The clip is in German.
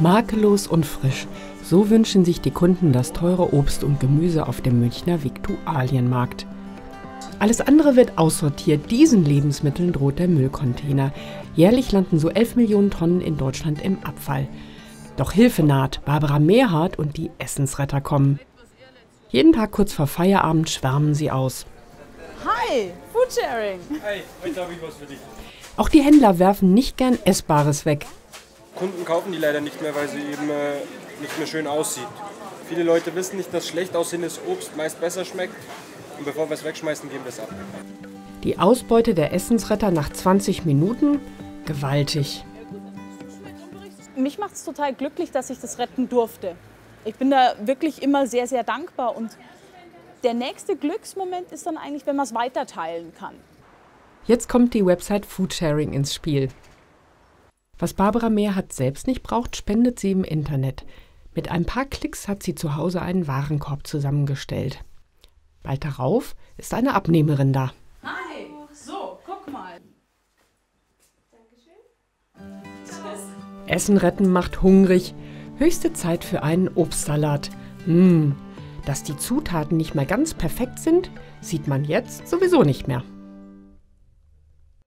Makellos und frisch, so wünschen sich die Kunden das teure Obst und Gemüse auf dem Münchner Viktualienmarkt. Alles andere wird aussortiert, diesen Lebensmitteln droht der Müllcontainer. Jährlich landen so 11 Millionen Tonnen in Deutschland im Abfall. Doch Hilfe naht, Barbara Merhart und die Essensretter kommen. Jeden Tag kurz vor Feierabend schwärmen sie aus. Hi, Foodsharing! Hi, heute habe ich was für dich. Auch die Händler werfen nicht gern Essbares weg. Kunden kaufen die leider nicht mehr, weil sie eben nicht mehr schön aussieht. Viele Leute wissen nicht, dass schlecht aussehendes Obst meist besser schmeckt. Und bevor wir es wegschmeißen, geben wir es ab. Die Ausbeute der Essensretter nach 20 Minuten? Gewaltig. Mich macht es total glücklich, dass ich das retten durfte. Ich bin da wirklich immer sehr, sehr dankbar. Und der nächste Glücksmoment ist dann eigentlich, wenn man es weiter teilen kann. Jetzt kommt die Website Foodsharing ins Spiel. Was Barbara Merhart selbst nicht braucht, spendet sie im Internet. Mit ein paar Klicks hat sie zu Hause einen Warenkorb zusammengestellt. Bald darauf ist eine Abnehmerin da. Hi, so, guck mal. Dankeschön. Essen retten macht hungrig. Höchste Zeit für einen Obstsalat. Dass die Zutaten nicht mal ganz perfekt sind, sieht man jetzt sowieso nicht mehr.